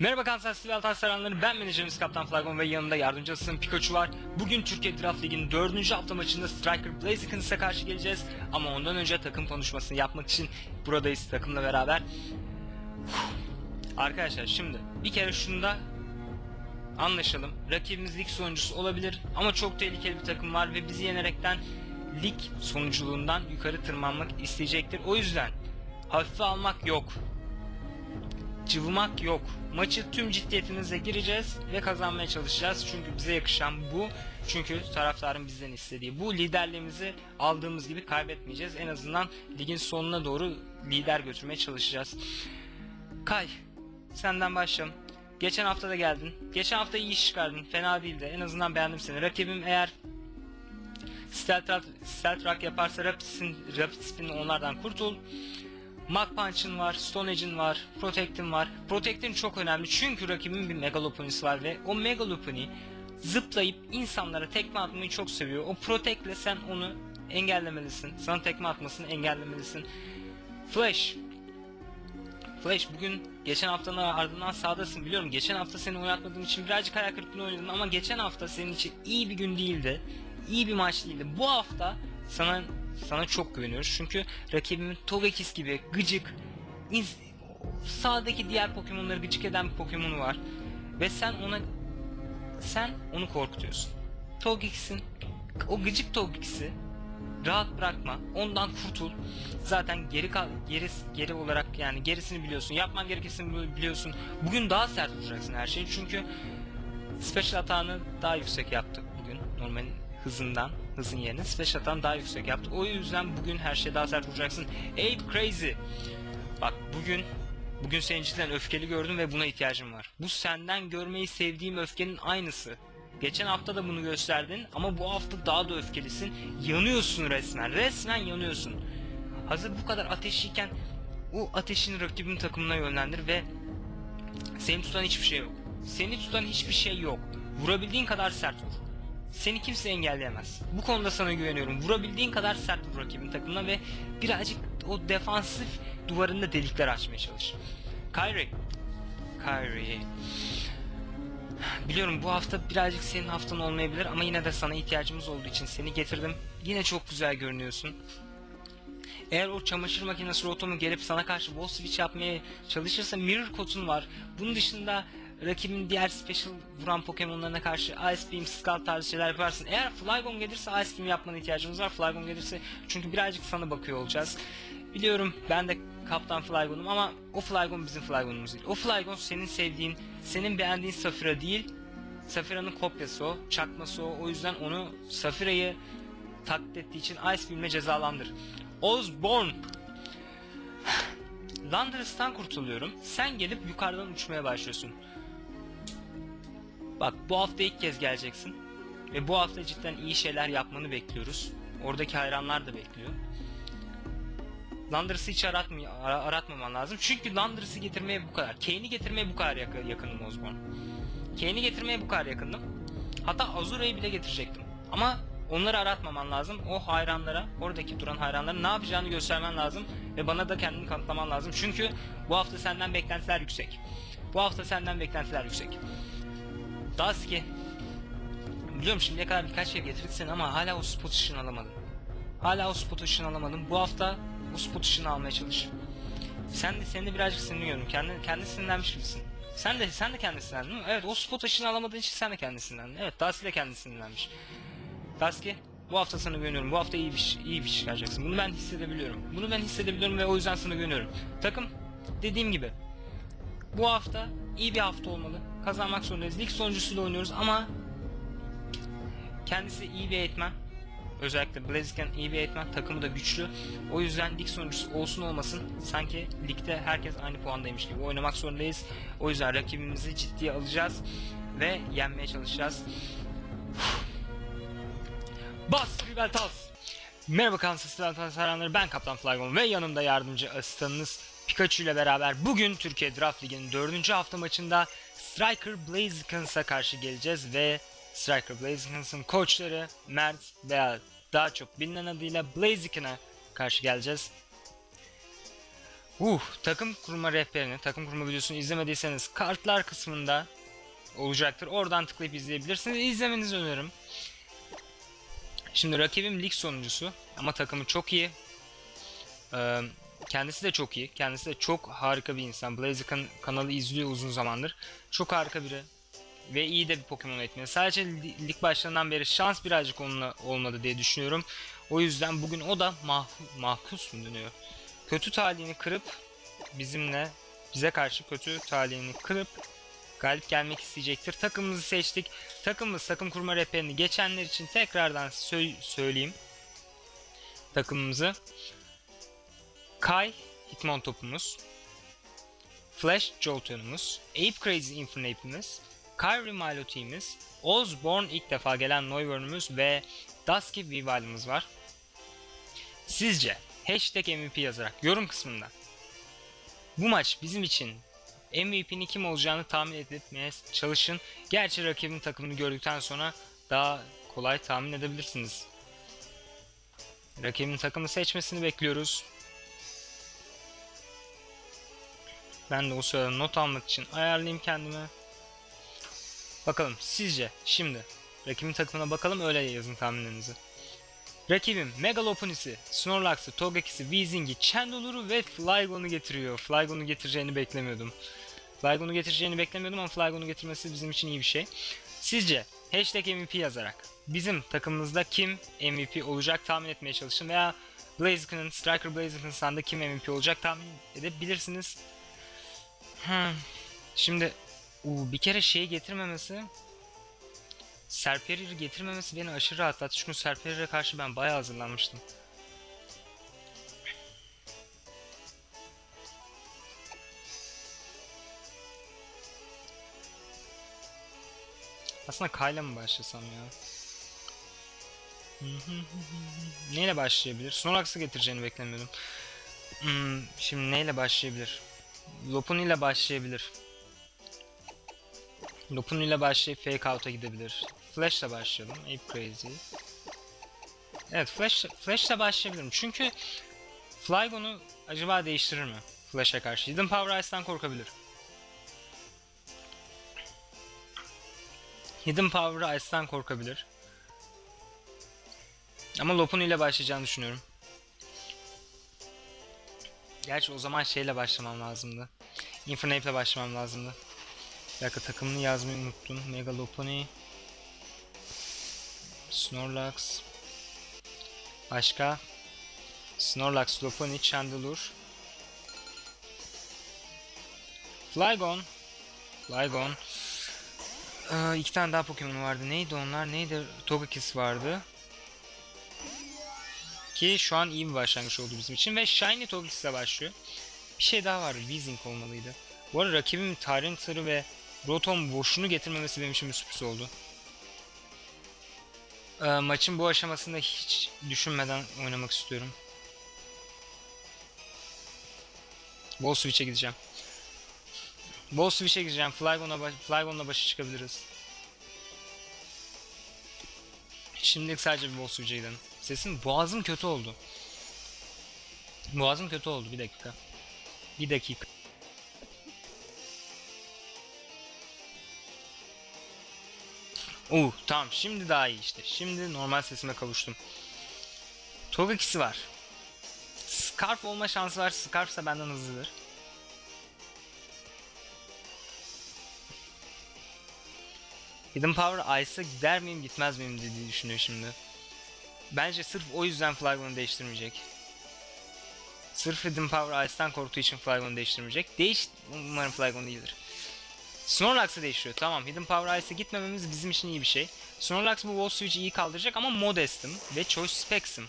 Merhaba Kansas Silah Tarsaranları, ben menajeriniz Kaptan Flygon ve yanında yardımcı asistim Pikachu var. Bugün Türkiye Draft Ligi'nin 4. hafta maçında Striker Blaziken'e karşı geleceğiz. Ama ondan önce takım konuşmasını yapmak için buradayız takımla beraber. Arkadaşlar şimdi bir kere şunda anlaşalım. Rakibimiz lig sonuncusu olabilir ama çok tehlikeli bir takım var ve bizi yenerekten lig sonuculuğundan yukarı tırmanmak isteyecektir. O yüzden hafife almak yok. Cıvımak yok. Maçı tüm ciddiyetimize gireceğiz ve kazanmaya çalışacağız. Çünkü bize yakışan bu. Çünkü taraftarın bizden istediği bu. Liderliğimizi aldığımız gibi kaybetmeyeceğiz. En azından ligin sonuna doğru lider götürmeye çalışacağız. Kay, senden başlayalım. Geçen hafta da geldin. Geçen hafta iyi iş çıkardın. Fena değildi. En azından beğendim seni. Rakibim eğer Stealth Rock yaparsa Rapid Spin'le onlardan kurtul. Mach Punch'ın var, Stone Edge'in var, Protect'in var. Protect'in çok önemli çünkü rakibin bir Mega Lopunny'si var ve o Mega Lopunny zıplayıp insanlara tekme atmayı çok seviyor. O Protect'le sen onu engellemelisin. Sana tekme atmasını engellemelisin. Flash bugün geçen haftanın ardından sahadasın, biliyorum. Geçen hafta seni oynatmadığım için birazcık hayal kırıklığına oynadım ama geçen hafta senin için iyi bir gün değildi. İyi bir maç değildi. Bu hafta sana çok güveniyoruz çünkü rakibimin Togekiss gibi gıcık, sağdaki diğer Pokemon'ları gıcık eden bir Pokemon'u var ve sen onu korkutuyorsun. Togekiss'in o gıcık Togekiss'i rahat bırakma, ondan kurtul. Zaten geri olarak, yani gerisini biliyorsun. Yapman gerekeni biliyorsun. Bugün daha sert vuracaksın her şeyi çünkü special atağını daha yüksek yaptık bugün normalin hızından. Hızın yerine special atan daha yüksek yaptı. O yüzden bugün her şey daha sert vuracaksın. Ape Crazy. Bak bugün seni cidden öfkeli gördüm ve buna ihtiyacım var. Bu senden görmeyi sevdiğim öfkenin aynısı. Geçen hafta da bunu gösterdin ama bu hafta daha da öfkelisin. Yanıyorsun resmen. Resmen yanıyorsun. Hazır bu kadar ateşliyken o ateşin rakibinin takımına yönlendir ve seni tutan hiçbir şey yok. Seni tutan hiçbir şey yok. Vurabildiğin kadar sert vur. Seni kimse engelleyemez. Bu konuda sana güveniyorum. Vurabildiğin kadar sert vur rakibin takımına ve birazcık o defansif duvarında delikler açmaya çalış. Kyrie. Biliyorum bu hafta birazcık senin haftan olmayabilir ama yine de sana ihtiyacımız olduğu için seni getirdim. Yine çok güzel görünüyorsun. Eğer o çamaşır makinesi rotomu gelip sana karşı wall switch yapmaya çalışırsa mirror kotun var. Bunun dışında rakibin diğer special vuran Pokemon'larına karşı Ice Beam, Skull tarzı şeyler yaparsın. Eğer Flygon gelirse Ice Beam yapmana ihtiyacımız var. Flygon gelirse çünkü birazcık sana bakıyor olacağız. Biliyorum ben de Kaptan Flygon'um ama o Flygon bizim Flygon'umuz değil. O Flygon senin sevdiğin, senin beğendiğin Safira değil. Safira'nın kopyası o, çakması o. O yüzden onu, Safira'yı taklit ettiği için Ice Beam'le cezalandır. Osborne. Landorus'tan kurtuluyorum. Sen gelip yukarıdan uçmaya başlıyorsun. Bak bu hafta ilk kez geleceksin ve bu hafta cidden iyi şeyler yapmanı bekliyoruz. Oradaki hayranlar da bekliyor. Landorus'u hiç aratmaman lazım. Çünkü Landorus'u getirmeye bu kadar. Kane'i getirmeye bu kadar yakındım Osborne. Kane'i getirmeye bu kadar yakındım. Hatta Azura'yı bile getirecektim. Ama onları aratmaman lazım. O hayranlara, oradaki duran hayranlara ne yapacağını göstermen lazım. Ve bana da kendini kanıtlaman lazım. Çünkü bu hafta senden beklentiler yüksek. Daski, biliyorum şimdiye kadar birkaç şey getirirsin ama hala o spot ışını alamadın. Bu hafta o spot ışını almaya çalış. Sen de birazcık sinirleniyorum. Kendi sinirlenmiş gibisin. Sen de kendisinden mi? Evet, o spot ışını alamadığın için sen de kendisinden. Evet, Daski de kendisinindenmiş. Daski, bu hafta sana güveniyorum. Bu hafta iyi bir iş çıkaracaksın. Bunu ben hissedebiliyorum ve o yüzden sana güveniyorum. Takım, dediğim gibi bu hafta iyi bir hafta olmalı. Kazanmak zorundayız. Lig sonuncusuyla oynuyoruz ama kendisi iyi bir eğitmen. Özellikle Blaziken iyi bir eğitmen. Takımı da güçlü. O yüzden lig sonuncusu olsun olmasın sanki ligde herkes aynı puandaymış gibi oynamak zorundayız. O yüzden rakibimizi ciddiye alacağız ve yenmeye çalışacağız. Bas Riveltas! Merhaba Kansas Riveltas'ları, ben Kaptan Flygon ve yanımda yardımcı asistanınız Pikachu ile beraber bugün Türkiye Draft Ligi'nin 4. hafta maçında Striker Blaziken'e karşı geleceğiz ve Striker Blaziken'in koçları Mert veya daha çok bilinen adıyla Blaziken'e karşı geleceğiz. Takım kurma rehberini, takım kurma videosunu izlemediyseniz kartlar kısmında olacaktır. Oradan tıklayıp izleyebilirsiniz. İzlemenizi öneririm. Şimdi rakibim lig sonuncusu ama takımı çok iyi. Kendisi de çok iyi. Kendisi de çok harika bir insan. Blaziken kanalı izliyor uzun zamandır. Çok harika biri. Ve iyi de bir Pokemon eğitmeni. Sadece lig başlarından beri şans birazcık onunla olmadı diye düşünüyorum. O yüzden bugün o da mahkus mu dönüyor? Kötü talihini kırıp bize karşı kötü talihini kırıp galip gelmek isteyecektir. Takımımızı seçtik. Takımımız takım kurma rehberini geçenler için tekrardan söyleyeyim. Takımımızı Kai Hitmon topumuz, Flash Jolteon'umuz, Ape Crazy Infernape'imiz, Kyrie Milotic'imiz, Osborne ilk defa gelen Noivern'ümüz ve Dusky Vivillon'ımız var. Sizce #MVP yazarak yorum kısmında bu maç bizim için MVP'nin kim olacağını tahmin etmeye çalışın. Gerçi rakibin takımını gördükten sonra daha kolay tahmin edebilirsiniz. Rakibin takımı seçmesini bekliyoruz. Ben de o sırada not almak için ayarlayayım kendime. Bakalım sizce şimdi rakibin takımına bakalım, öyle yazın tahminlerinizi. Rakibim Mega Lopunny'si, Snorlax'ı, Togekiss'i, Weezing'i, Chandelure'u ve Flygon'u getiriyor. Flygon'u getireceğini beklemiyordum. Flygon'u getireceğini beklemiyordum ama Flygon'u getirmesi bizim için iyi bir şey. Sizce #MVP yazarak bizim takımımızda kim MVP olacak tahmin etmeye çalışın veya Blaziken'ın, Striker Blaziken'ın sahanda kim MVP olacak tahmin edebilirsiniz. Şimdi bir kere şeyi getirmemesi, Serperier'i getirmemesi beni aşırı rahatlattı. Çünkü Serperier'e karşı ben bayağı hazırlanmıştım. Aslında Kayla mı başlasam ya? Neyle başlayabilir? Snorlax'ı getireceğini beklemiyordum. Şimdi neyle başlayabilir? Lopunny ile başlayabilir. Lopunny ile başlayıp Fake Out'a gidebilir. Flash ile başlayalım. Ape Crazy. Evet, Flash ile başlayabilirim. Çünkü Flygon'u acaba değiştirir mi Flash'a karşı? Hidden Power Ice'dan korkabilir. Hidden Power Ice'dan korkabilir. Ama Lopunny ile başlayacağını düşünüyorum. Gerçi o zaman şeyle başlamam lazımdı. Infernape ile başlamam lazımdı. Bir dakika, takımını yazmayı unuttum. Mega Lopunny, Snorlax, başka Snorlax, Lopunny, Chandelure, Flygon, iki tane daha Pokemon vardı. Neydi onlar? Togekiss vardı. Ki şu an iyi bir başlangıç oldu bizim için ve Shiny Togekiss'le başlıyor. Bir şey daha vardı. Weezing olmalıydı. Bu arada rakibim Tyranitar'ı ve Rotom boşunu getirmemesi benim için bir sürpriz oldu. Maçın bu aşamasında hiç düşünmeden oynamak istiyorum. Ball Switch'e gideceğim. Flygon'la başa çıkabiliriz. Şimdilik sadece bir Ball Switch'e gidelim. Boğazım kötü oldu. Bir dakika. Tamam, şimdi daha iyi işte. Şimdi normal sesime kavuştum. Togekiss'i var. Scarf olma şansı var. Scarf ise benden hızlıdır. Hidden Power Ice'a gider miyim gitmez miyim diye düşünüyor şimdi. Bence sırf o yüzden Flygon'u değiştirmeyecek. Sırf Hidden Power Ice'dan korktuğu için Flygon'u değiştirmeyecek. Umarım Flygon değildir. Snorlax'ı değiştiriyor. Tamam, Hidden Power Ice'e gitmememiz bizim için iyi bir şey. Snorlax bu Wall Switch'i iyi kaldıracak ama Modest'im ve Choice Specs'im.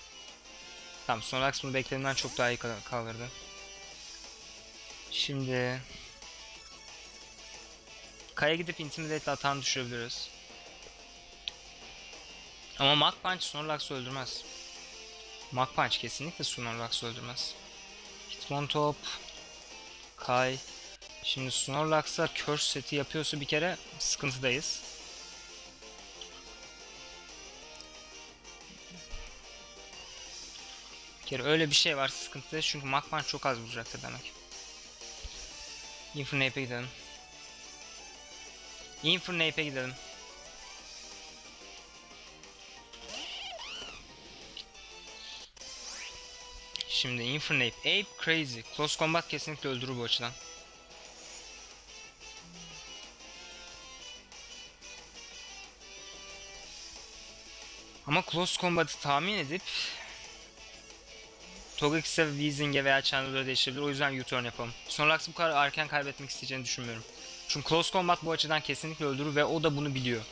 Tamam, Snorlax bunu beklediğimden çok daha iyi kaldırdı. Şimdi... Kaya gidip Intimidate'le atağını düşürebiliriz. Ama Mach Punch Snorlax'ı öldürmez. Mach Punch kesinlikle Snorlax'ı öldürmez. Hitmontop, Kai... Şimdi Snorlax'a Curse seti yapıyorsa bir kere sıkıntıdayız. Bir kere öyle bir şey varsa sıkıntıdayız çünkü Mach Punch çok az vuracaktır demek. Infernape'e gidelim. Infernape'e gidelim. Şimdi Infernape, Ape Crazy. Close Combat kesinlikle öldürür bu açıdan. Ama Close Combat'ı tahmin edip Togekiss'e, Weezing'e veya Chandelure'a değiştirebilir. O yüzden U-turn yapalım. Snorlax bu kadar erken kaybetmek isteyeceğini düşünmüyorum. Çünkü Close Combat bu açıdan kesinlikle öldürür ve o da bunu biliyor.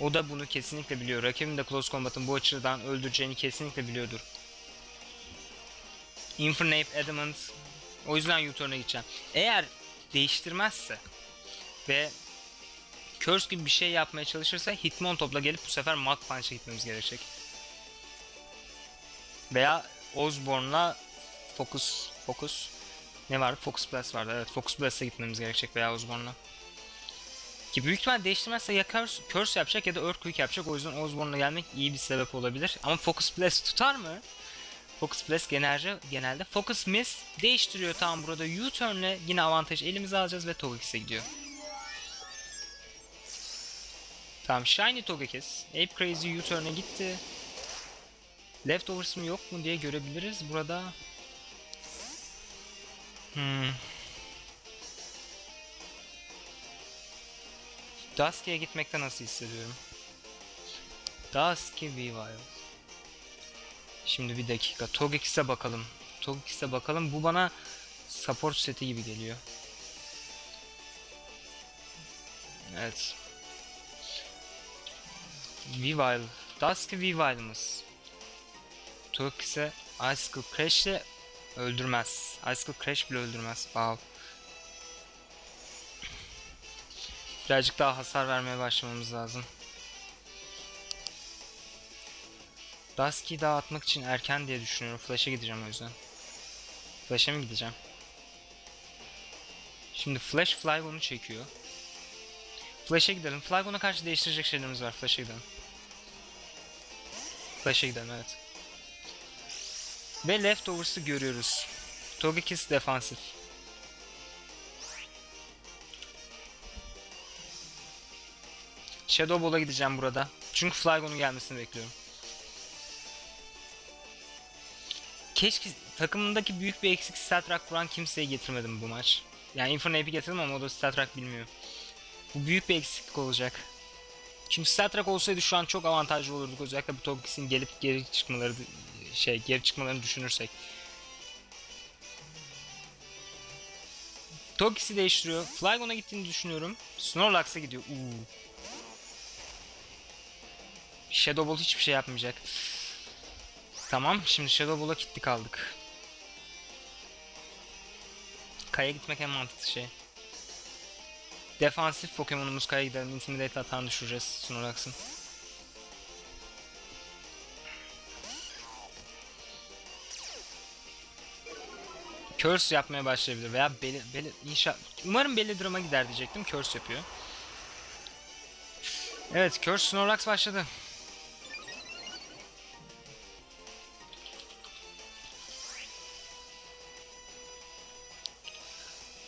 O da bunu kesinlikle biliyor. Rakibim de Close Combat'ın bu açıdan öldüreceğini kesinlikle biliyordur. Infernape, Adamant. O yüzden U-turn'a gideceğim. Eğer değiştirmezse ve Curse gibi bir şey yapmaya çalışırsa Hitmontop'la gelip bu sefer Mach Punch'a gitmemiz gerekecek. Veya Osborne'la Focus ne vardı? Focus Blast vardı. Evet, Focus Blast'a gitmemiz gerekecek veya Osborne'la. Ki büyük ihtimal değiştirmezse ya Curse yapacak ya da Earthquake yapacak. O yüzden Osborne'la gelmek iyi bir sebep olabilir. Ama Focus Blast tutar mı? Focus Blast genelde Focus Miss değiştiriyor. Tamam, burada U-turn'le yine avantaj elimize alacağız ve Togekiss'e gidiyor. Tamam, Shiny Togekiss. Ape Crazy U-turn'e gitti. Leftovers mı yok mu diye görebiliriz burada. Duskie'ye gitmekte nasıl hissediyorum? Duskie Weavile. Şimdi bir dakika, Togekiss'e bakalım. Togekiss'e bakalım. Bu bana support seti gibi geliyor. Evet. Weavile. Dusky Weavile'ımız. Togekiss'e Icicle Crash'le öldürmez. Icicle Crash bile öldürmez. Wow. Birazcık daha hasar vermeye başlamamız lazım. Duskie'yi daha atmak için erken diye düşünüyorum. Flash'a gideceğim o yüzden. Flash'a mı gideceğim? Şimdi Flash Flygon'u çekiyor. Flash'a gidelim. Flygon'a karşı değiştirecek şeylerimiz var. Flash'a gidelim. Flash'a gidelim, evet. Ve Leftovers'ı görüyoruz. Togekiss defansif. Shadow Ball'a gideceğim burada. Çünkü Flygon'un gelmesini bekliyorum. Keşke takımındaki büyük bir eksik Star Trek kuran kimseyi getirmedim bu maç. Yani Infernape'i getirdim ama o da Star Trek bilmiyor. Bu büyük bir eksiklik olacak. Çünkü Star Trek olsaydı şu an çok avantajlı olurduk. Özellikle bu Togekiss'in gelip geri çıkmalarını düşünürsek. Togekiss'i değiştiriyor. Flygon'a gittiğini düşünüyorum. Snorlax'a gidiyor. Shadow Ball hiçbir şey yapmayacak. Tamam, şimdi Shadow Ball'a kilitli kaldık. Kaya gitmek en mantıklı şey. Defansif Pokemon'umuz Kaya gidelim. Intimidate atağını düşüreceğiz Snorlax'ın. Curse yapmaya başlayabilir veya umarım belli duruma gider diyecektim. Curse yapıyor. Evet, Curse Snorlax başladı.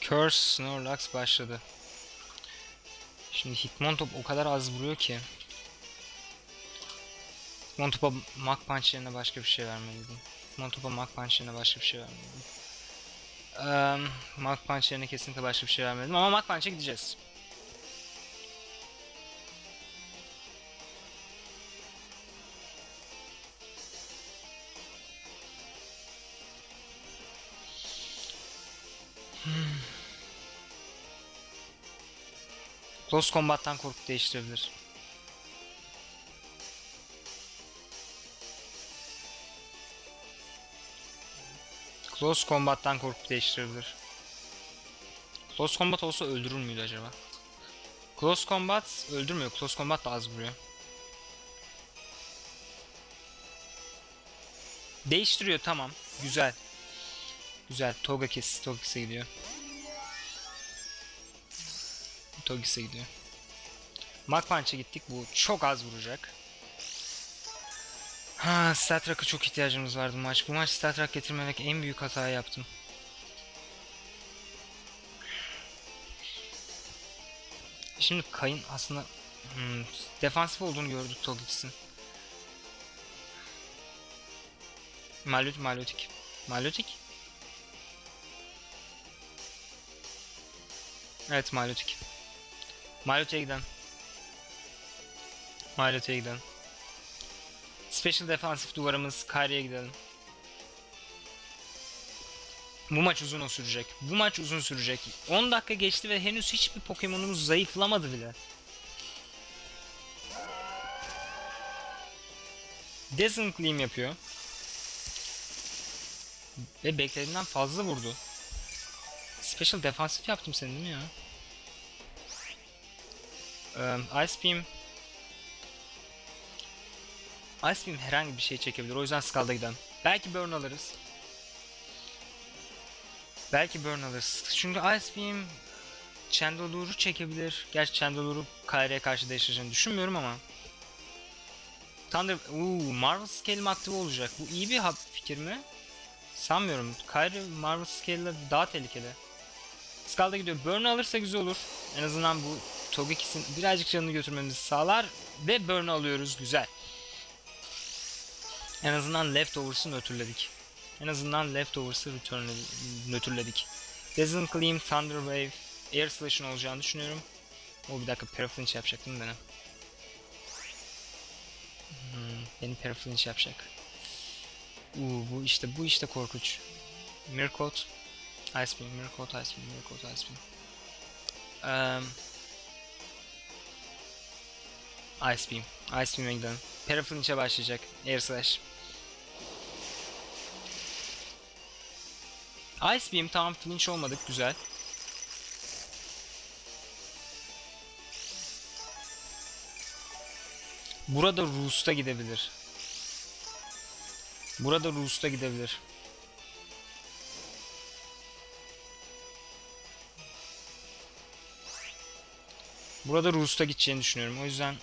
Curse Snorlax başladı. Şimdi Hitmontop o kadar az vuruyor ki. Hitmontop'a Mach Punch yerine başka bir şey vermeliydim. Mach Punch yerine kesinlikle başka bir şey vermeliydim ama Mach Punch'a gideceğiz. Close Combat'tan korkup değiştirebilir. Close Combat olsa öldürür müydü acaba? Close Combat öldürmüyor. Close Combat da az vuruyor. Değiştiriyor, tamam. Güzel. Güzel. Togekiss. Togekiss'e gidiyor. Togekiss'e gidiyor. Mach Punch'a gittik. Bu çok az vuracak. Ha, Star Trek'a çok ihtiyacımız vardı maç. Bu maç Star Trek getirmemek en büyük hatayı yaptım. Şimdi Kay'ın aslında defansif olduğunu gördük Togikiss'in. Milotic. Evet, Milotic. Milotic'e gidelim. Special defansif duvarımız Kyrie'ye gidelim. Bu maç uzun sürecek. 10 dakika geçti ve henüz hiçbir Pokemon'umuz zayıflamadı bile. Dazzling Gleam yapıyor. Ve beklediğimden fazla vurdu. Special defansif yaptım seni değil mi ya? Ice Beam herhangi bir şey çekebilir. O yüzden Scald'a gidelim. Belki burn alırız. Çünkü Ice Beam Chandelure'u çekebilir. Gerçi Chandelure'u Kyrie'ye karşı değiştireceğini düşünmüyorum ama. Marvel Scale'im aktive olacak. Bu iyi bir fikir mi? Sanmıyorum. Kyrie Marvel Scale'le daha tehlikeli. Scald'a gidiyor. Burn'u alırsa güzel olur. En azından bu Togekiss'in birazcık canını götürmemizi sağlar. Ve Burn'u alıyoruz. Güzel. En azından Leftovers'ı nötrledik. Dazzling Gleam, Thunder Wave, Air Slash'ın olacağını düşünüyorum. Bir dakika, Paraflinch yapacaktım benim. Beni Paraflinch yapacak. Bu işte korkunç. Miracle Ice Beam. Ice Beam'e gidelim. Paraflinch'e başlayacak. Air Slash. Ice Beam, tamam, flinch olmadık, güzel. Burada Roost'a gidebilir. Burada Roost'a gideceğini düşünüyorum, o yüzden...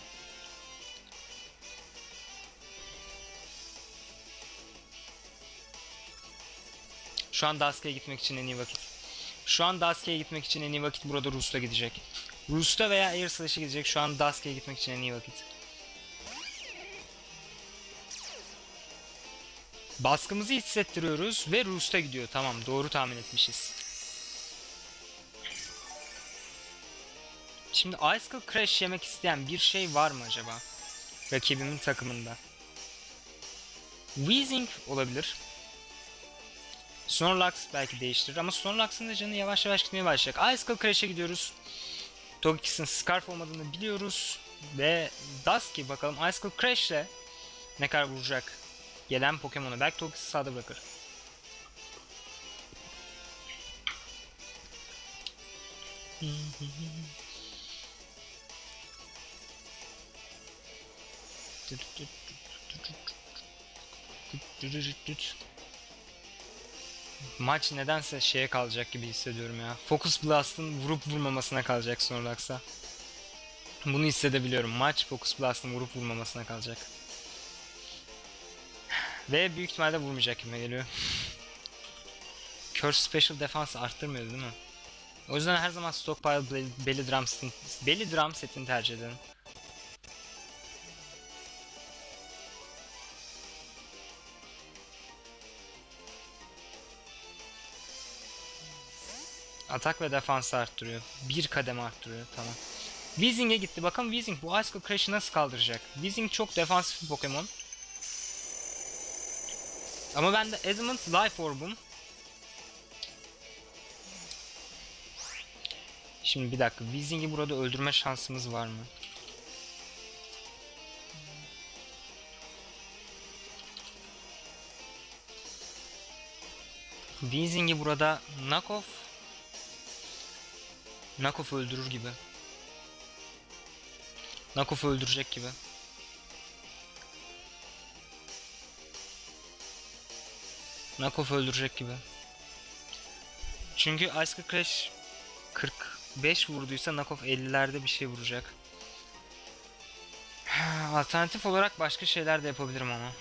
Şu an Dusk'e gitmek için en iyi vakit burada Roost'a gidecek. Roost'a veya Air Slash'e gidecek. Şu an Dusk'e gitmek için en iyi vakit. Baskımızı hissettiriyoruz ve Roost'a gidiyor. Tamam, doğru tahmin etmişiz. Şimdi Icicle Crash yemek isteyen bir şey var mı acaba? Rakibimin takımında. Weezing olabilir. Snorlax belki değiştirir ama Snorlax'ın da canı yavaş yavaş gitmeye başlayacak. Ice Skull Crash'e gidiyoruz. Togekiss'in Scarf olmadığını biliyoruz. Ve Dusky bakalım Ice Skull Crash'le ne kadar vuracak gelen Pokemon'a. Belki Togekiss'i sağda bırakır. Maç nedense şeye kalacak gibi hissediyorum ya. Focus Blast'ın vurup vurmamasına kalacak Snorlax'a. Bunu hissedebiliyorum. Maç Focus Blast'ın vurup vurmamasına kalacak. Ve büyük ihtimalle vurmayacak gibi geliyor. Curse Special Defense arttırmıyor değil mi? O yüzden her zaman Stockpile Belly Drum setini tercih edelim. Atak ve defansı arttırıyor. Bir kadem arttırıyor. Tamam. Weezing'e gitti. Bakalım Weezing bu Ice Cold Crash'ı nasıl kaldıracak? Weezing çok defansif bir Pokemon. Ama ben de Adamant Life Orb'um. Şimdi bir dakika. Weezing'i burada öldürme şansımız var mı? Weezing'i burada Knock Off. Knock Off'u öldürecek gibi. Çünkü Ice Crash 45 vurduysa Knock Off 50'lerde bir şey vuracak. Alternatif olarak başka şeyler de yapabilirim ama.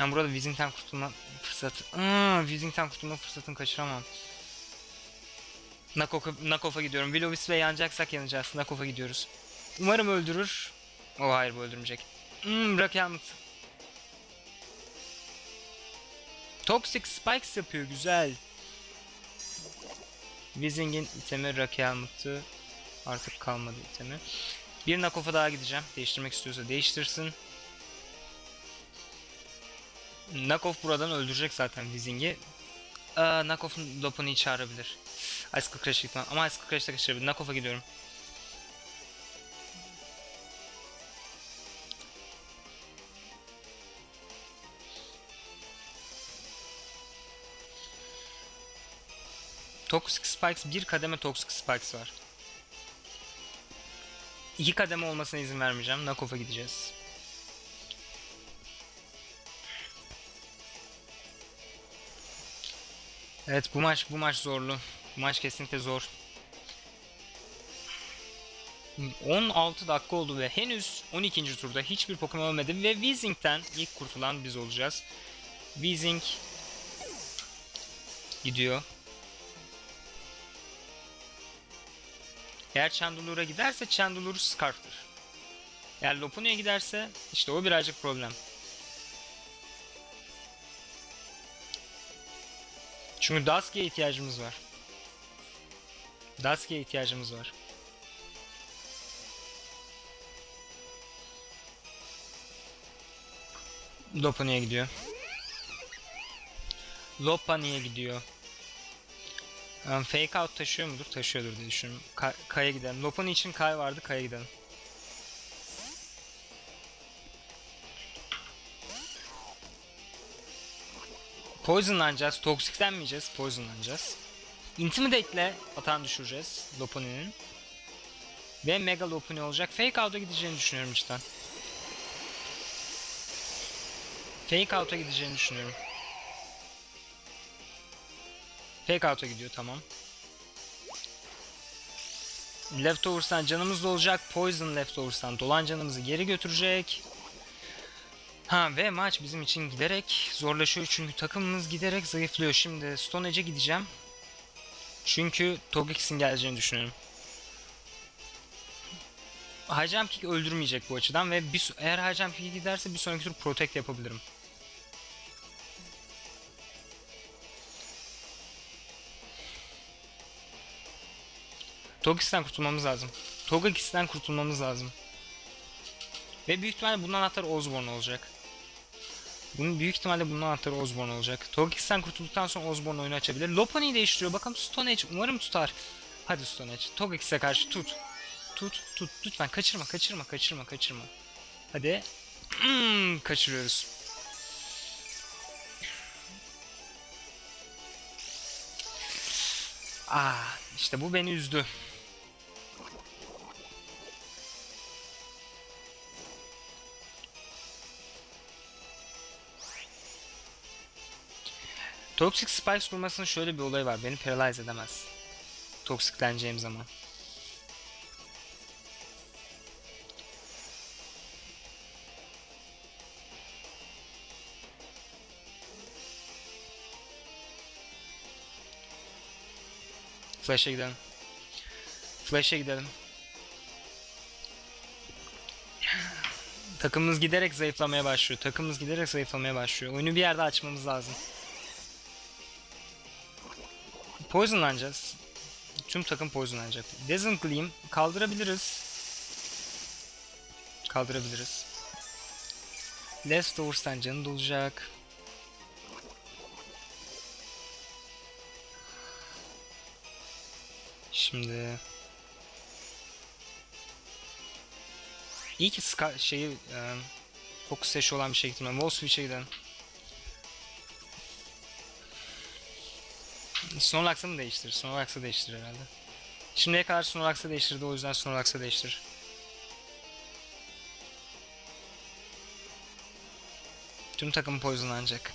Ben burada Weezing'den kurtulma fırsatını kaçıramam. Knock Off'a gidiyorum. Will-O-Wisp ve yanacaksak yanacağız. Knock Off'a gidiyoruz. Umarım öldürür. Oh hayır, bu öldürmeyecek. Bırak yalnız. Toxic Spikes yapıyor, güzel. Weezing'in itemi Rocky Helmet'ı. Artık kalmadı itemi. Bir Knock Off'a daha gideceğim. Değiştirmek istiyorsa değiştirsin. Knock Off buradan öldürecek zaten Weezing'i. Knock Off'un Lopunny'yi çağırabilir. Ice Cold Crash'e gitmem ama Ice Cold Crash'e kaçırabilir. Knock Off'a gidiyorum. Toxic Spikes, bir kademe Toxic Spikes var. İki kademe olmasına izin vermeyeceğim. Knock Off'a gideceğiz. Evet, bu maç zorlu. Bu maç kesinlikle zor. 16 dakika oldu ve henüz 12. turda hiçbir Pokemon ölmedi ve Weezing'den ilk kurtulan biz olacağız. Weezing gidiyor. Eğer Chandelure'a giderse Chandelure Scarf'tır. Eğer Lopunny'e giderse işte o birazcık problem. Çünkü Dusk'e ihtiyacımız var. Dusk'e ihtiyacımız var. Lopunny'e gidiyor. Lopunny'e gidiyor. Fake Out taşıyor mudur? Taşıyordur diye düşünüyorum. Kaya gidelim. Lopunny için Kay vardı. Kaya gidelim. Poisonlanacağız. Toxiclenmeyeceğiz. Poisonlanacağız. Intimidate ile atan düşüreceğiz Lopunny'nin. Ve Mega Lopunny olacak. Fake Out'a gideceğini düşünüyorum içten. Fake Out'a gideceğini düşünüyorum. Fake Out'a gidiyor, tamam. Leftovers'tan canımız da olacak. Poison Leftovers'tan dolan canımızı geri götürecek. Ha ve maç bizim için giderek zorlaşıyor çünkü takımımız giderek zayıflıyor. Şimdi Stone Edge'e gideceğim. Çünkü Togekiss'in geleceğini düşünüyorum. High Jump Kick öldürmeyecek bu açıdan ve eğer High Jump Kick'e giderse bir sonraki tur Protect yapabilirim. Togekiss'ten kurtulmamız lazım. Togekiss'ten kurtulmamız lazım. Ve büyük ihtimalle bunun anahtarı Osborne olacak. Togekiss'ten kurtulduktan sonra Osborne oyunu açabilir. Lopunny'yi değiştiriyor. Bakalım Stone Edge umarım tutar. Hadi Stone Edge. Togekiss'e karşı tut. Tut. Lütfen kaçırma. Hadi. Kaçırıyoruz. İşte bu beni üzdü. Toxic Spikes vurmasının şöyle bir olayı var. Beni paralyze edemez. Toksikleneceğim zaman. Flash'e gidelim. Takımımız giderek zayıflamaya başlıyor. Oyunu bir yerde açmamız lazım. Poisonlanacağız. Tüm takım poisonlanacak. Dazzling Gleam kaldırabiliriz. Leftovers'tan canı dolacak. Şimdi iyi ki Focus Sash olan bir şey gitmem. Wall Switch'e gidelim. Snorlax'ı mı değiştirir? Snorlax'ı değiştirir herhalde. Şimdiye kadar Snorlax'ı değiştirdi, o yüzden Snorlax'ı değiştirir. Tüm takım poisonlanacak.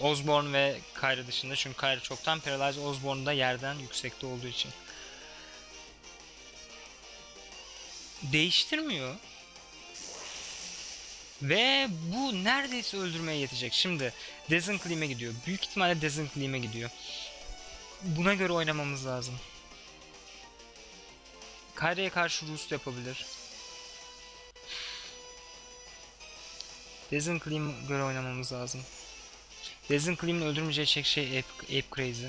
Osborne ve Kyra dışında, çünkü Kyra çoktan paralyze, Osborne da yerden yüksekte olduğu için. Değiştirmiyor. Ve bu neredeyse öldürmeye yetecek. Şimdi Dazzling Gleam'e gidiyor. Büyük ihtimalle Dazzling Gleam'e gidiyor. buna göre oynamamız lazım. Kyra'ya karşı Roost yapabilir. Dazzling Gleam'e göre oynamamız lazım. Dazzling Gleam'in öldürmeyecek şey Ape Crazy.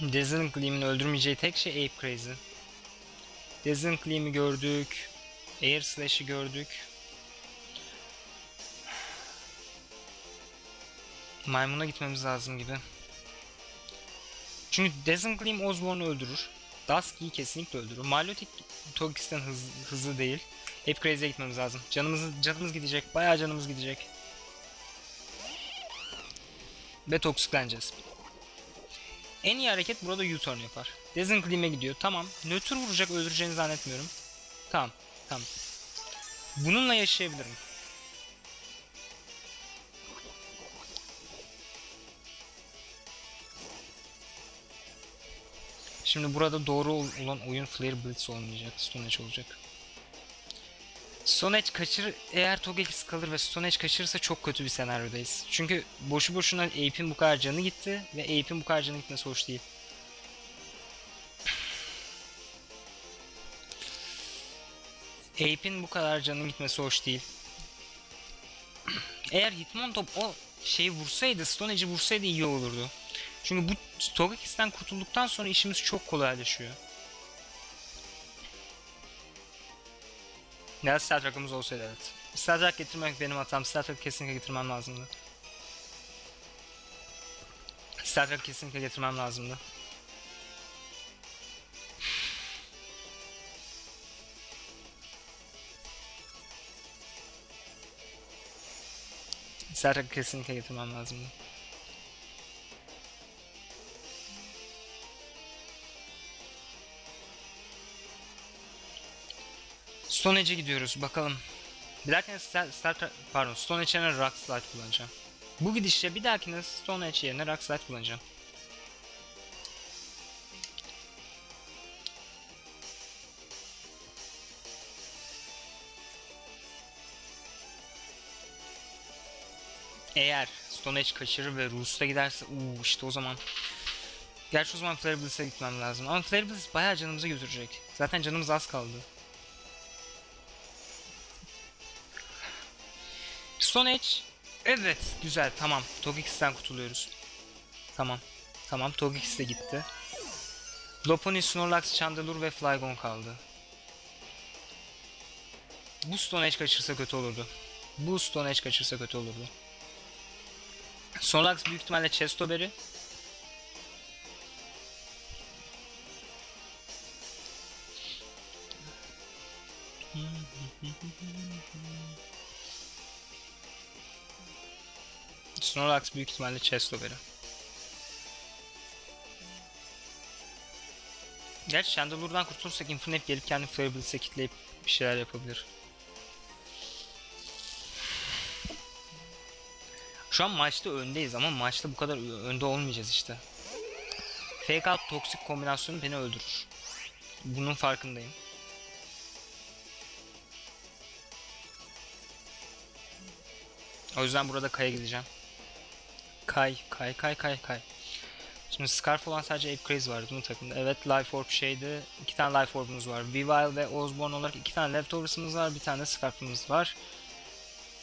Dazzling Gleam'in öldürmeyeceği tek şey Ape Crazy. Dazzling Gleam'i gördük. Air Slash'i gördük. Maymuna gitmemiz lazım gibi. Çünkü Dazzling Gleam Osborne'u öldürür. Dusk'yi kesinlikle öldürür. Milotic Togekiss'ten hızlı değil. Hep Crazy'e gitmemiz lazım. Canımız gidecek. Bayağı canımız gidecek. Ve toksikleneceğiz. En iyi hareket burada U-turn yapar. Dazzling Gleam'e gidiyor. Tamam. Nötr vuracak, öldüreceğini zannetmiyorum. Tamam. Tamam. Bununla yaşayabilirim. Şimdi burada doğru olan oyun Flare Blitz olmayacak. Stone Edge olacak. Stone Edge kaçır... Eğer Togekiss kalır ve Stone Edge kaçırırsa çok kötü bir senaryodayız. Çünkü boşu boşuna Ape'in bu kadar canı gitti ve Ape'in bu kadar canı gitmesi hoş değil. Ape'in bu kadar canı gitmesi hoş değil. Eğer Hitmontop o şeyi vursaydı, Stone Edge'i vursaydı iyi olurdu. Çünkü bu Togekiss'ten kurtulduktan sonra işimiz çok kolaylaşıyor. Ya Star Trek'ımız olsaydı evet. Star Trek getirmek benim hatam. Star Trek'i kesinlikle getirmem lazımdı. Star Trek'i kesinlikle getirmem lazımdı. Star Trek'i kesinlikle getirmem lazımdı. Stone Edge'e gidiyoruz. Bakalım. Bir dahakine Stone Edge yerine Rock Slide kullanacağım. Bu gidişle bir dahakine Stone Edge yerine Rock Slide kullanacağım. Eğer Stone Edge kaçırır ve Roost'a giderse işte o zaman. Gerçi o zaman Flare Blitz'e gitmem lazım. Ama Flare Blitz bayağı canımızı götürecek. Zaten canımız az kaldı. Stone Edge. Evet. Güzel. Tamam. Togekiss'ten kurtuluyoruz. Tamam. Tamam. Togekiss de gitti. Lopunny, Snorlax, Chandelure ve Flygon kaldı. Bu Stone Edge kaçırsa kötü olurdu. Bu Stone Edge kaçırsa kötü olurdu. Snorlax büyük ihtimalle Chestoberry. Snorlax büyük ihtimalle Chestoberry. Gerçi Chandelure'dan kurtulursak Infernape gelip kendi Flare Blitz'e kitleyip bir şeyler yapabilir. Şu an maçta öndeyiz ama maçta bu kadar önde olmayacağız işte. Fake Out toksik kombinasyonu beni öldürür. Bunun farkındayım. O yüzden burada Kay'a gideceğim. Kay. Şimdi Scarf olan sadece Ape Crazy vardı bunun takımda. Evet, Life Orb şeydi. 2 tane Life Orb'umuz var. Vivillon ve Osborne olarak 2 tane Leftovers'ımız var. Bir tane Scarf'ımız var.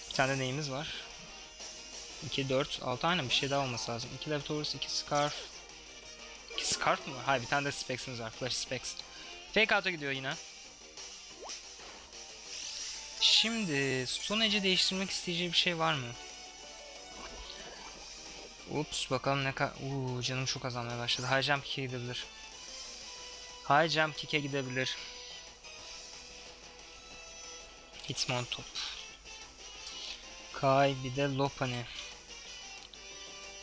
Bir tane neyimiz var? 2, 4, 6 aynen bir şey daha olması lazım. 2 Leftovers, 2 Scarf. 2 Scarf mı var? Hayır, bir tane de Spex'imiz var. Flash Specs. Fake Out'a gidiyor yine. Şimdi Stone Edge'i değiştirmek isteyeceği bir şey var mı? Ups, bakalım ne kadar... canım çok azalmaya başladı. High Jump Kick'e gidebilir. High Jump Kick'e gidebilir. Hitmontop. Kay, bir de Lopunny.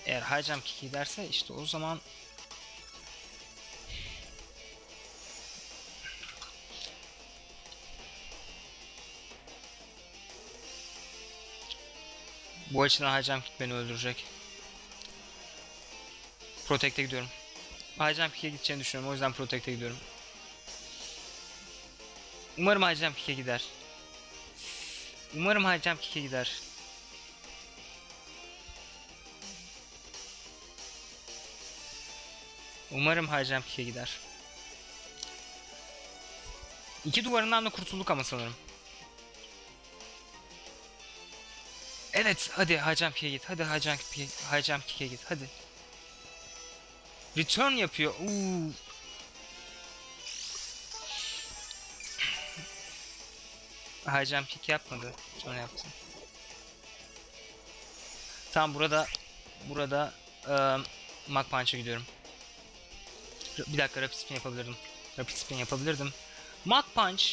Eğer High Jump Kick'e giderse işte o zaman... Bu açıdan High Jump Kick beni öldürecek. Protect'e gidiyorum. High Jump Kick'e gideceğini düşünüyorum. O yüzden Protect'e gidiyorum. Umarım High Jump Kick'e gider. Umarım High Jump Kick'e gider. Umarım High Jump Kick'e gider. İki duvarından da kurtulduk ama sanırım. Evet, hadi High Jump Kick'e git. Hadi High Jump Kick'e git. Hadi. Return yapıyor. Uuu. High Jump Kick yapmadı. Return yaptı. Tamam, burada Mach Punch'a gidiyorum. Bir dakika, Rapid Spin yapabilirdim. Mach Punch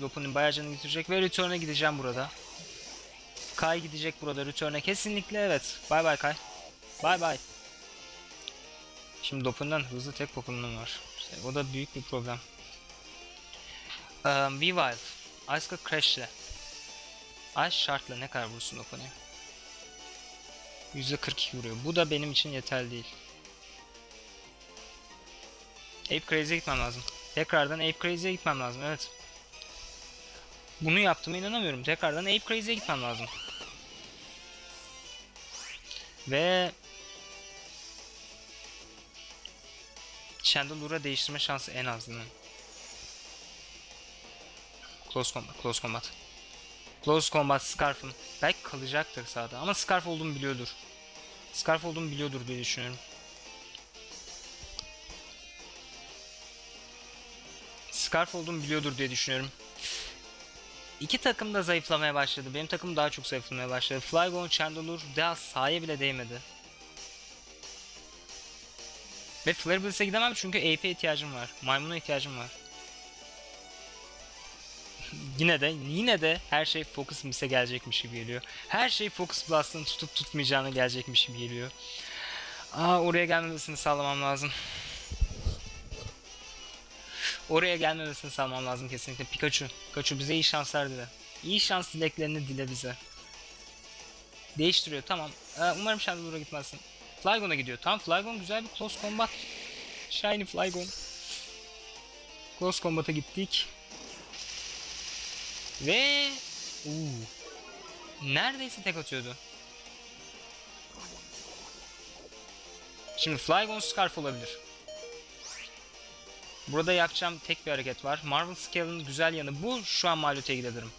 Lopun'un bayağı canını getirecek ve Return'a gideceğim burada. Kai gidecek burada Return'a kesinlikle, evet. Bay bay Kai. Bay bay. Şimdi Lopun'dan hızlı tek Pokemon'um var. İşte, o da büyük bir problem. Revive. Ice Crash'le. Ice Shard'la ne kadar vursun Lopun'u? %42 vuruyor. Bu da benim için yeterli değil. Ape Crazy'e gitmem lazım. Tekrardan Ape Crazy'e gitmem lazım, evet. Bunu yaptığıma inanamıyorum. Tekrardan Ape Crazy'e gitmem lazım. Ve... Chandelure'a değiştirme şansı en azından. Close Combat Scarf'ın. Belki kalacaktır sahada ama Scarf olduğumu biliyordur. Diye düşünüyorum. İki takım da zayıflamaya başladı. Benim takım daha çok zayıflamaya başladı. Flygon, Chandelure daha sahaya bile değmedi. Ve Flare Blitz'e gidemem çünkü AP'ye ihtiyacım var. Maymuna ihtiyacım var. Yine de her şey Focus Blast'e gelecekmiş gibi geliyor. Her şey Focus Blast'ın tutup tutmayacağına gelecekmiş gibi geliyor. Aa, oraya gelmemesini sağlamam lazım. Kesinlikle. Pikachu bize iyi şanslar dile. İyi şans dileklerini dile bize. Değiştiriyor, tamam. Umarım Chandelure'a gitmezsin. Flygon'a gidiyor. Tam Flygon güzel bir Close Combat. Shiny Flygon. Close Combat'a gittik. Ve... Neredeyse tek atıyordu. Şimdi Flygon Scarf olabilir. Burada yapacağım tek bir hareket var. Marvel Scale'ın güzel yanı bu. Şu an Milotic'e gidebilirim.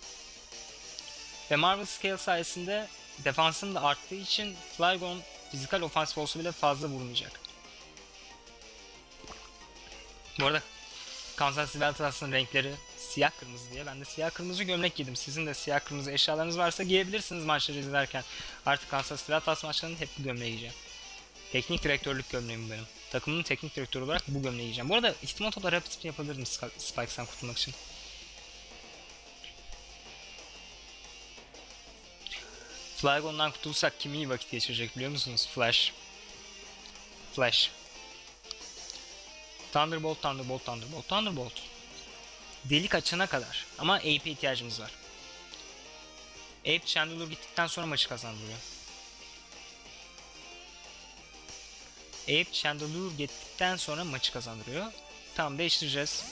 Ve Marvel Scale sayesinde defansım da arttığı için Flygon fizikal ofansif olsa bile fazla vurmayacak. Bu arada Kansas Siveltas'ın renkleri siyah kırmızı diye. Ben de siyah kırmızı gömlek giydim. Sizin de siyah kırmızı eşyalarınız varsa giyebilirsiniz maçları izlerken. Artık Kansas Siveltas maçlarının hep bu gömleği giyeceğim. Teknik direktörlük gömleğim benim. Takımın teknik direktörü olarak bu gömleği giyeceğim. Bu arada ihtimal olarak Rapid Spin yapabilirdim Spikes'ten kurtulmak için. Flygon'dan kurtulsak kim iyi vakit geçirecek biliyor musunuz? Flash. Thunderbolt. Delik açana kadar. Ama AP ihtiyacımız var. Ape Chandelure gittikten sonra maçı kazandırıyor. Ape Chandelure gittikten sonra maçı kazandırıyor. Tamam, değiştireceğiz.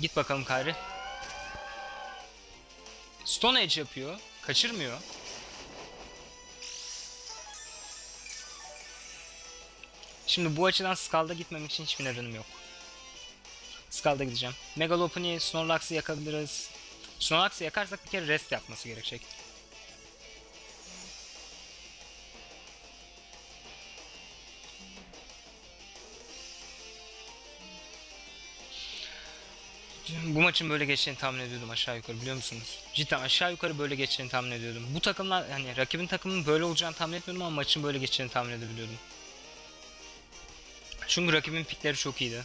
Git bakalım Kayri. Stone Edge yapıyor. Kaçırmıyor. Şimdi bu açıdan Skull'da gitmem için hiçbir nedenim yok. Skull'da gideceğim. Mega Lopunny, Snorlax'ı yakabiliriz. Snorlax'ı yakarsak bir kere rest yapması gerekecek. Bu maçın böyle geçeceğini tahmin ediyordum aşağı yukarı, biliyor musunuz? Cidden aşağı yukarı böyle geçeceğini tahmin ediyordum. Bu takımlar, yani rakibin takımının böyle olacağını tahmin etmiyordum ama maçın böyle geçeceğini tahmin edebiliyordum. Çünkü rakibin pikleri çok iyiydi.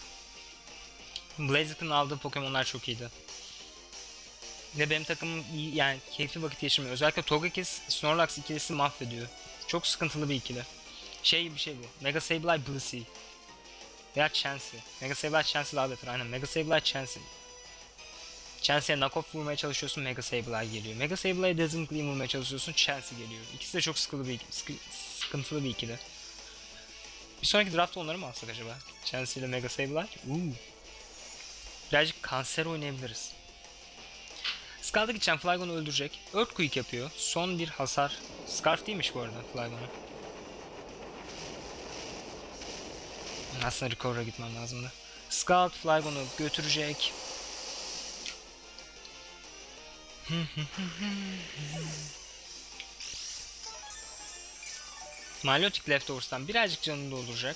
Blaziken'ın aldığı Pokemon'lar çok iyiydi. Ve benim takımım iyi, yani keyifli vakit geçirmiyor. Özellikle Togekiss, Snorlax ikilisi mahvediyor. Çok sıkıntılı bir ikili. Bu. Mega Sableye, Blissey. Veya Chansey. Mega Sableye Chansey daha beter. Aynen. Mega Sableye Chansey. Chansey'e Knock Off vurmaya çalışıyorsun. Mega Sableye geliyor. Mega Sableye'e Dazzling Gleam vurmaya çalışıyorsun. Chansey geliyor. İkisi de çok sıkıntılı bir ikili. Bir sonraki draftta onları mı alsak acaba? Chansey ile Mega Sableye. Birazcık kanser oynayabiliriz. Skull'da geçen Flygon'u öldürecek. Earthquake yapıyor. Son bir hasar. Scarf değilmiş bu arada Flygon'u. Aslında Recover'a gitmem lazımdı. Scout Flygon'u götürecek. Milotic Leftovers'tan birazcık canını dolduracak.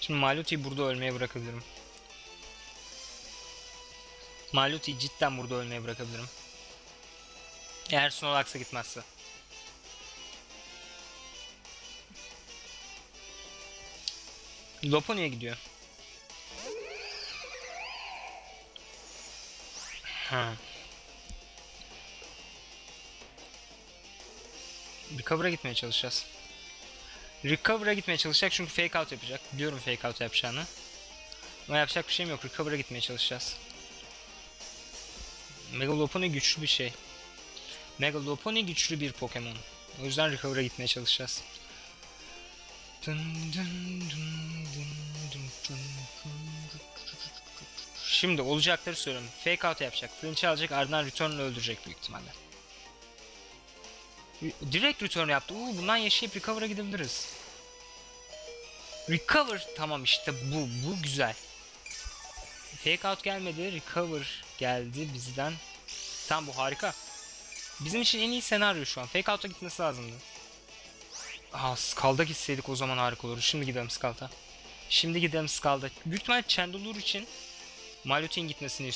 Şimdi Milotic'i burada ölmeye bırakabilirim. Milotic'i cidden burada ölmeye bırakabilirim. Eğer Snorlax'a gitmezse. Lopunny'e gidiyor. Recover'a gitmeye çalışacağız. Recover'a gitmeye çalışacak çünkü Fake Out yapacak. Biliyorum Fake Out yapacağını. Ama yapacak bir şeyim yok. Recover'a gitmeye çalışacağız. Mega Lopunny güçlü bir şey. Mega Lopunny güçlü bir Pokemon. O yüzden Recover'a gitmeye çalışacağız. Şimdi olacakları söylüyorum. Fake Out yapacak. Flinch'i alacak. Ardından Return'u öldürecek büyük ihtimalle. Direkt Return yaptı. Bundan yaşayıp Recover'a gidebiliriz. Recover. Tamam işte bu. Bu güzel. Fake Out gelmedi. Recover geldi bizden. Tam bu harika. Bizim için en iyi senaryo şu an. Fake Out'a gitmesi lazımdı. Skull'da gitseydik o zaman harika olurdu. Şimdi gidelim Skull'da. Büyük ihtimalle Chandelure için Milotic'in gitmesini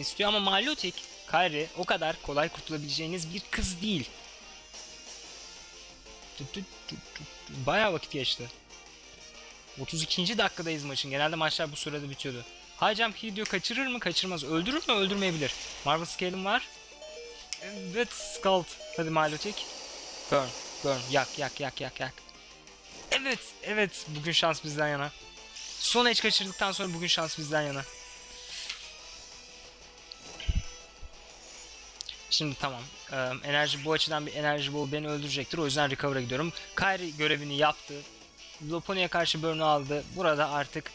istiyor. Ama Milotic, Kairi o kadar kolay kurtulabileceğiniz bir kız değil. Bayağı vakit geçti. 32. dakikadayız maçın. Genelde maçlar bu sırada bitiyordu. High Jump Kick diyor, kaçırır mı? Kaçırmaz. Öldürür mü? Öldürmeyebilir. Marvel Scale'im var. Evet, Scald. Hadi Milotic. Burn, burn. Yak. Evet. Bugün şans bizden yana. Son edge kaçırdıktan sonra bugün şans bizden yana. Şimdi tamam. Enerji bu açıdan bir enerji bol beni öldürecektir. O yüzden Recover'a gidiyorum. Kairi görevini yaptı. Lopunny'e karşı burn'u aldı. Burada artık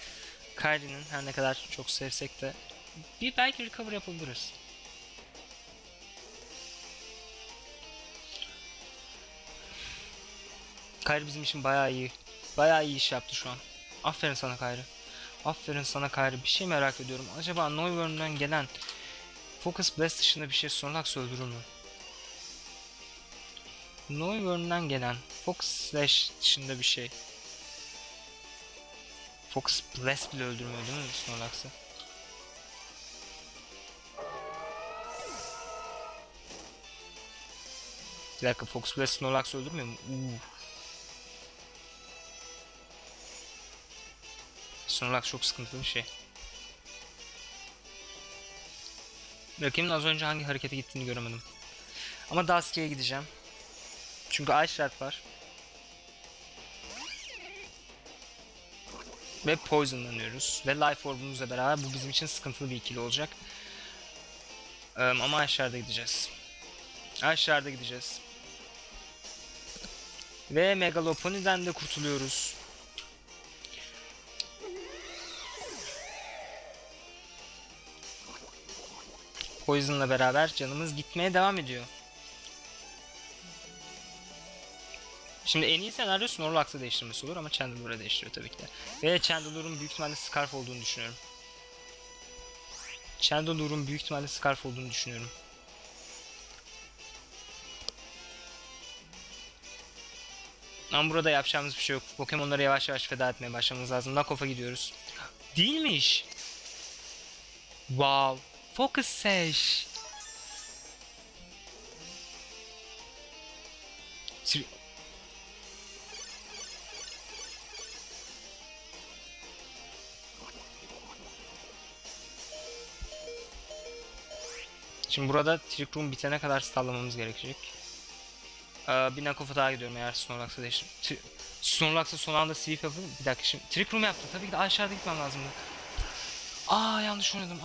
Kairi'nin her ne kadar çok sevsek de bir belki Recover yapabiliriz. Kairi bizim için bayağı iyi. Bayağı iyi iş yaptı şu an. Aferin sana Kairi. Bir şey merak ediyorum. Acaba Noivern'den gelen Focus Blast dışında bir şey Snorlax öldürür mü? Noivern'den gelen Focus Slash dışında bir şey. Focus Blast bile öldürmüyor değil mi Snorlax'ı? Bir dakika, Focus Blast Snorlax'ı öldürmüyor mu? Snorlax çok sıkıntılı bir şey. Rakibimin az önce hangi harekete gittiğini göremedim. Ama Daski'ye gideceğim. Çünkü Ice Shard var. Ve Poisonlanıyoruz. Ve Life Orb'umuzla beraber bu bizim için sıkıntılı bir ikili olacak. Ama Ice Shard'a gideceğiz. Ve Mega Lopunny'den de kurtuluyoruz. Poison'la beraber canımız gitmeye devam ediyor. Şimdi en iyi senaryo Snorlax'ı değiştirmesi olur ama Chandelure'a değiştiriyor tabii ki de. Ve Chandelure'un büyük ihtimalle Scarf olduğunu düşünüyorum. Ama burada yapacağımız bir şey yok. Pokemon'ları yavaş yavaş feda etmeye başlamamız lazım. Knock Off'a gidiyoruz. Değilmiş. Wow. Focus Sash. Şimdi burada Trick Room bitene kadar stallamamız gerekecek. Bir Knock Off'a daha gidiyorum eğer Snorlax'a değiştim. Snorlax'a son anda sweep yapalım. Bir dakika şimdi. Trick Room yaptı. Tabii ki de aşağıda gitmem lazımdı. Yanlış oynadım.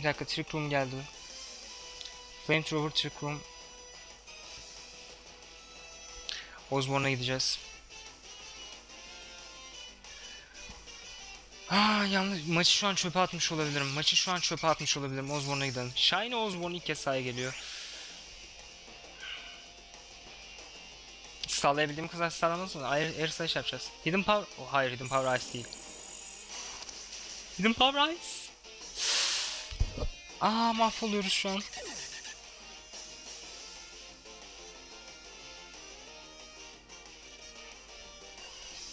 Bir dakika, Trick Room geldi. Flamethrower, Trick Room. Osborne'a gideceğiz. Yalnız maçı şu an çöpe atmış olabilirim. Osborne'a gidelim. Shiny Osborne ilk kez sahaya geliyor. Sallayabildiğim kızlar sallamaz mı? Air sayış yapacağız. Hidden Power... Oh, hayır, Hidden Power Ice değil. Hidden Power Ice! Mahvoluyoruz şu an.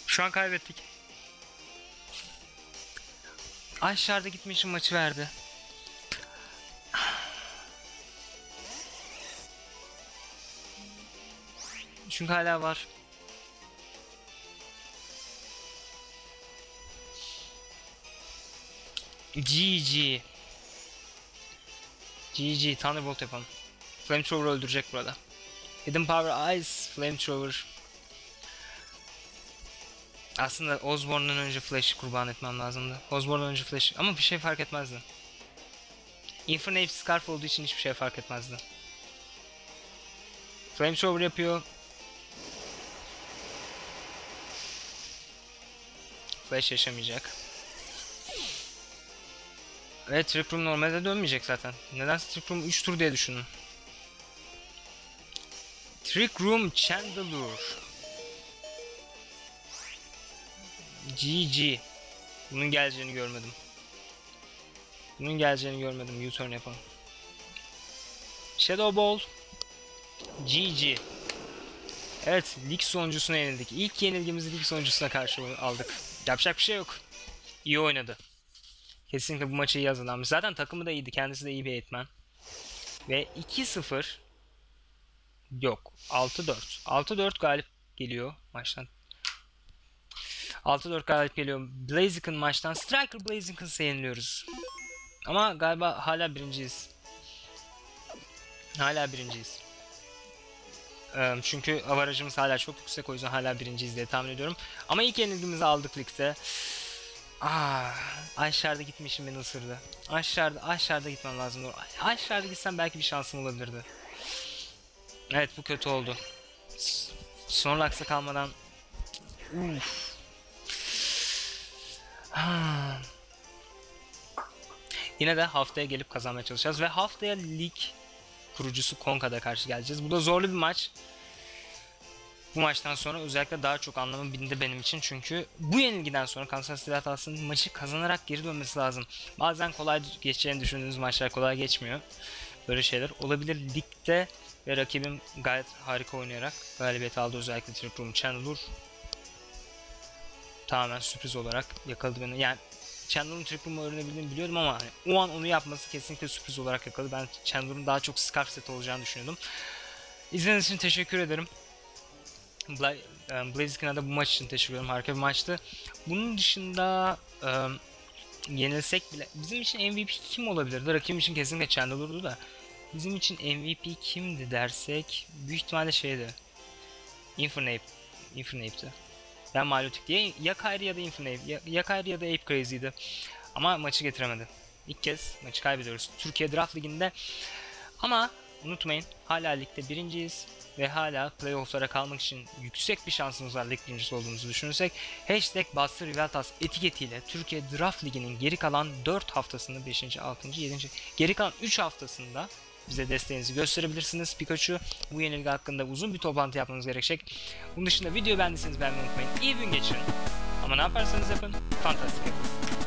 Şu an kaybettik. Ay, şarda gitmişim, maçı verdi. Çünkü hala var. GG. GG. Thunderbolt yapalım. Flamethrower'ı öldürecek burada. Hidden Power Ice. Flamethrower. Aslında Osborne'dan önce Flash'ı kurban etmem lazımdı. Ama bir şey fark etmezdi. Infernape Scarf olduğu için hiçbir şey fark etmezdi. Flamethrower yapıyor. Flash yaşamayacak. Ve Trick Room normalde dönmeyecek zaten. Neden Trick Room 3 tur diye düşünün. Trick Room Chandelure. GG. Bunun geleceğini görmedim. U-turn yapalım. Shadow Ball. GG. Evet, lig sonuncusuna yenildik. İlk yenilgimizi lig sonuncusuna karşı aldık. Yapacak bir şey yok. İyi oynadı. Kesinlikle bu maçı iyi hazırlanmış. Zaten takımı da iyiydi. Kendisi de iyi bir eğitmen. Ve 2-0 yok. 6-4. 6-4 galip geliyor maçtan. 6-4 galip geliyor Blaziken maçtan. Striker Blaziken'sa yeniliyoruz. Ama galiba hala birinciyiz. Çünkü avarajımız hala çok yüksek, o yüzden hala birinciyiz diye tahmin ediyorum. Ama ilk yenilgimizi aldık ligde. Aşağıda gitmişim, beni ısırdı. Aşağıda gitmem lazım. Aşağıda gitsem belki bir şansım olabilirdi. Evet, bu kötü oldu. Snorlax'a kalmadan... Uff. Yine de haftaya gelip kazanmaya çalışacağız ve haftaya lig kurucusu Konka'da karşı geleceğiz. Bu da zorlu bir maç. Bu maçtan sonra özellikle daha çok anlamı bindi benim için, çünkü bu yenilgiden sonra Kansas City Atlas'ın maçı kazanarak geri dönmesi lazım. Bazen kolay geçeceğini düşündüğünüz maçlar kolay geçmiyor. Böyle şeyler olabilir ligde ve rakibim gayet harika oynayarak galibiyet aldı, özellikle Trick Room Chandelure. Tamamen sürpriz olarak yakaladı beni. Yani Chandelure'un Trick Room'u öğrenebildiğini biliyordum ama hani o an onu yapması kesinlikle sürpriz olarak yakaladı. Ben Chandelure'un daha çok Scarf set olacağını düşünüyordum. İzlediğiniz için teşekkür ederim. Blaziken'a da bu maç için teşekkür ederim. Harika bir maçtı. Bunun dışında yenilsek bile bizim için MVP kim olabilirdi? Rakibim için kesinlikle Chandelure'du da. Bizim için MVP kimdi dersek büyük ihtimalle şeydi. Infernape'ti. Ben Milotic diye ya Kyrie ya da Infernape, ya Kyrie ya da Ape Crazy'ydi. Ama maçı getiremedi. İlk kez maçı kaybediyoruz Türkiye Draft Ligi'nde. Ama unutmayın, hala ligde birinciyiz ve hala playoff'lara kalmak için yüksek bir şansımız var, lig birincisi olduğumuzu düşünürsek. Hashtag #BastırRiveltas etiketiyle Türkiye Draft Ligi'nin geri kalan 4 haftasını, 5. 6. 7. geri kalan 3 haftasında bize desteğinizi gösterebilirsiniz. Pikachu, bu yenilgi hakkında uzun bir toplantı yapmanız gerekecek. Bunun dışında videoyu beğendiyseniz beğenmeyi unutmayın. İyi gün geçirin. Ama ne yaparsanız yapın, fantastik yapın.